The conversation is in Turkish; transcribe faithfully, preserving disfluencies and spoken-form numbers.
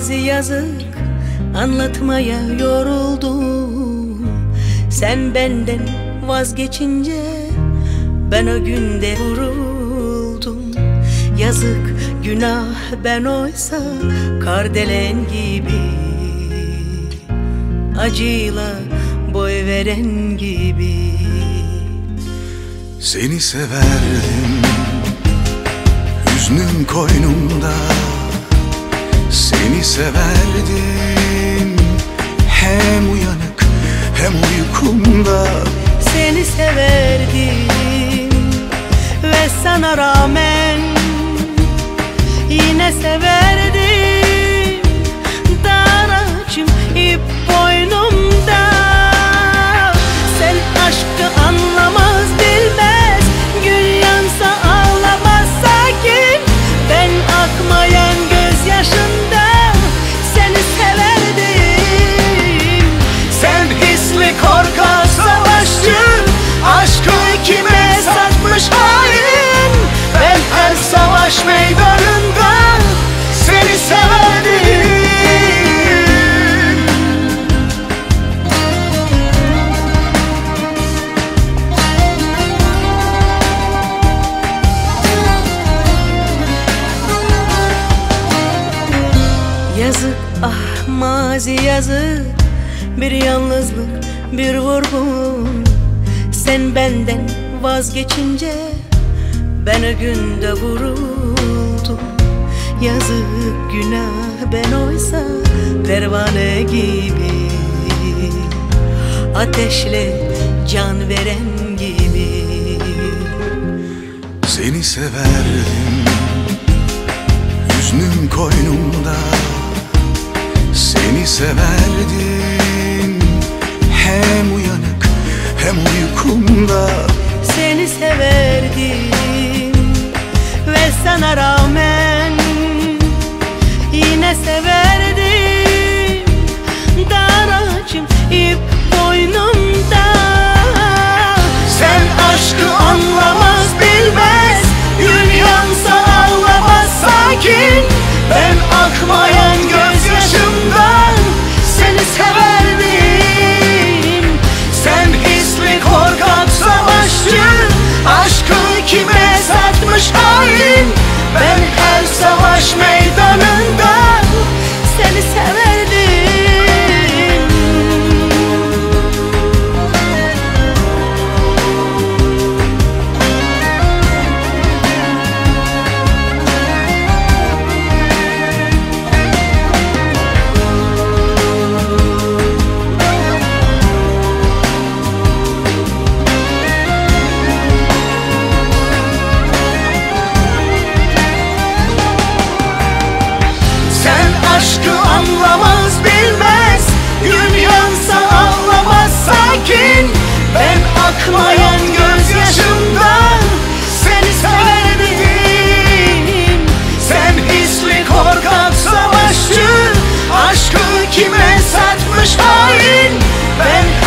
bitmez yazık, anlatmaya yoruldum. Sen benden vazgeçince ben o günde vuruldum. Yazık, günah, ben oysa kardelen gibi, acıyla boy veren gibi. Seni severdim, hüznüm koynumda. Seni severdim, hem uyanık hem uykumda. Seni severdim ve sana rağmen yine severdim. Dağlar açım, ip boynumda. Sen aşkı anlamaz, bilmez. Gül yansa ağlamaz sakin. Ben akmayan gözyaşında seni severdim. Sen hisli, korkak, savaşçı, aşkı kime satmış hain. Ben her savaş meydanında seni severdim. Yazık, ah mazi yazık, bir yalnızlık, bir vurgun. Sen benden vazgeçince ben o günde vuruldum. Yazık, günah, ben oysa pervane gibi, ateşle can veren gibi. Seni severdim, hüznüm koynumda. Seni severdim, hem uyanık hem uykumda. Seni severdim ve sana rağmen yine severdim. Daracım, ip boynumda. Sen aşkı anlamaz, bilmez. Gül yansa ağlamaz sakin. Ben akmayan gözyaşımdan seni severdim. Sen hisli, korkak, savaşçı, aşkı kime satmış hain. Ben her savaş meydanında seni severdim. Aşkı anlamaz, bilmez. Gül yansa ağlamaz sakin. Ben akmayan gözyaşımdan seni severdim. Sen hisli, korkak, savaşçı, aşkı kime satmış hain. Ben